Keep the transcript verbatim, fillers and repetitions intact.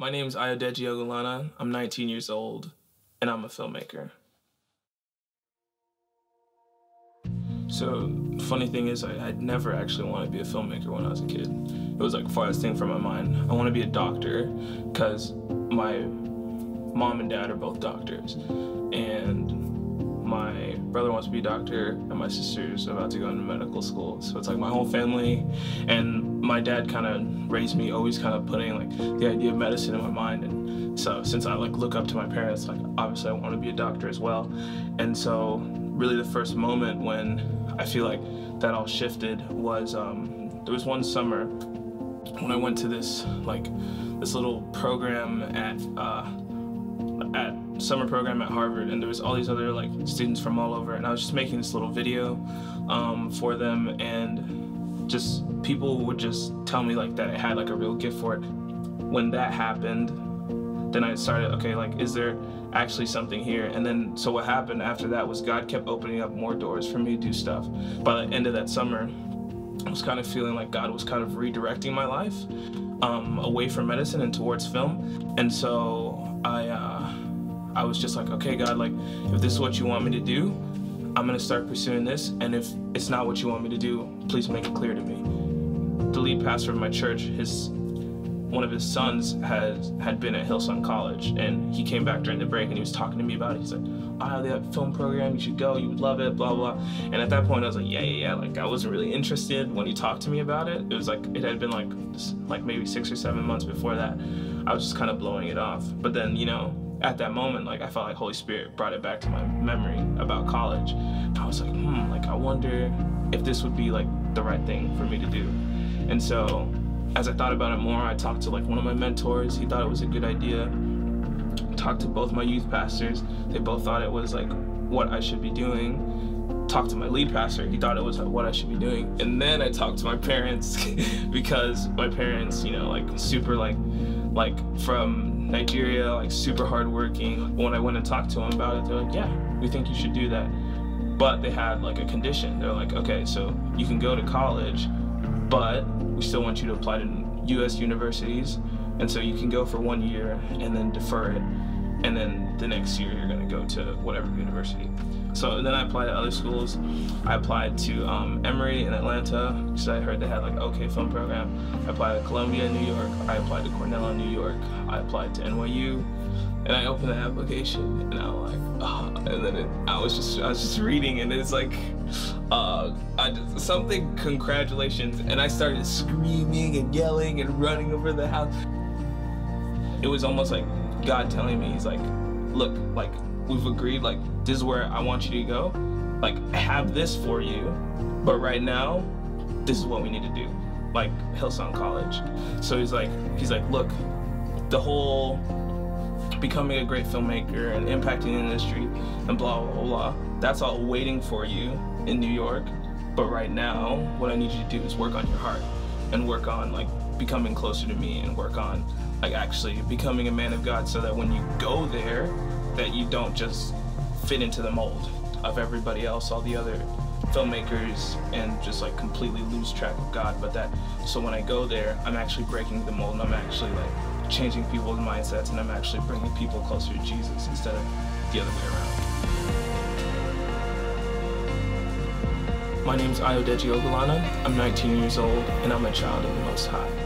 My name is Ayodeji Ogunlana. I'm nineteen years old, and I'm a filmmaker. So, funny thing is, I, I'd never actually wanted to be a filmmaker when I was a kid. It was like the farthest thing from my mind. I want to be a doctor, because my mom and dad are both doctors. And my brother wants to be a doctor, and my sister's about to go into medical school. So it's like my whole family. And my dad kind of raised me, always kind of putting like the idea of medicine in my mind. And so since I like look up to my parents, like obviously I want to be a doctor as well. And so really the first moment when I feel like that all shifted was um, there was one summer when I went to this like this little program at uh, at summer program at Harvard, and there was all these other like students from all over, and I was just making this little video um, for them, and just people would just tell me like that I had like a real gift for it. When that happened, then I started, okay, like, is there actually something here? And then, so what happened after that was God kept opening up more doors for me to do stuff. By the end of that summer, I was kind of feeling like God was kind of redirecting my life um, away from medicine and towards film. And so I, uh, I was just like, okay, God, like, if this is what you want me to do, I'm gonna start pursuing this. And if it's not what you want me to do, please make it clear to me. The lead pastor of my church, his one of his sons has, had been at Hillsong College, and he came back during the break and he was talking to me about it. He's like, oh, they have a film program, you should go, you would love it, blah, blah. And at that point I was like, yeah, yeah, yeah, like I wasn't really interested when he talked to me about it. It was like, it had been like, like maybe six or seven months before that. I was just kind of blowing it off. But then, you know, at that moment, like I felt like Holy Spirit brought it back to my memory about college. I was like, hmm, like I wonder if this would be like the right thing for me to do. And so, as I thought about it more, I talked to like one of my mentors. He thought it was a good idea. I talked to both my youth pastors. They both thought it was like what I should be doing. Talked to my lead pastor. He thought it was like what I should be doing. And then I talked to my parents because my parents, you know, like super like, like from Nigeria, like super hardworking. When I went and talked to them about it, they're like, yeah, we think you should do that. But they had like a condition. They're like, okay, so you can go to college, but we still want you to apply to U S universities. And so you can go for one year and then defer it. And then the next year you're gonna go to whatever university. So then I applied to other schools. I applied to um, Emory in Atlanta, because I heard they had like okay film program. I applied to Columbia in New York. I applied to Cornell in New York. I applied to N Y U. And I opened the application and I was like, oh, and then it, I was just I was just reading, and it's like uh, I just, something congratulations, and I started screaming and yelling and running over the house. It was almost like God telling me, he's like, look, like we've agreed, like this is where I want you to go, like I have this for you, but right now this is what we need to do, like Hillsong College. So he's like he's like look, the whole becoming a great filmmaker and impacting the industry and blah, blah, blah, that's all waiting for you in New York. But right now, what I need you to do is work on your heart and work on like becoming closer to me and work on like actually becoming a man of God, so that when you go there, that you don't just fit into the mold of everybody else, all the other filmmakers, and just like completely lose track of God. But that, so when I go there, I'm actually breaking the mold and I'm actually like changing people's mindsets, and I'm actually bringing people closer to Jesus instead of the other way around. My name's Ayodeji Ogunlana. I'm nineteen years old, and I'm a child of the Most High.